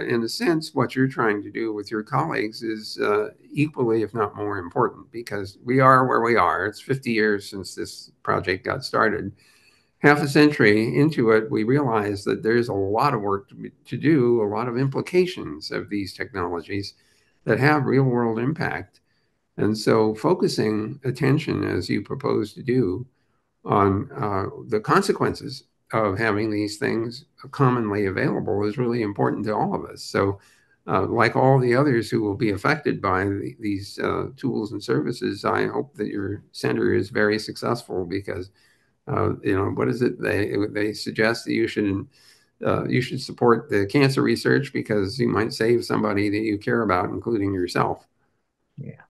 In a sense, what you're trying to do with your colleagues is equally, if not more important, because we are where we are. It's 50 years since this project got started. Half a century into it, we realize that there's a lot of work to do, a lot of implications of these technologies that have real-world impact. And so focusing attention, as you propose to do, on the consequences of having these things commonly available is really important to all of us. So like all the others who will be affected by these tools and services, I hope that your center is very successful, because you know, what is it they suggest, that you should support the cancer research because you might save somebody that you care about, including yourself. Yeah.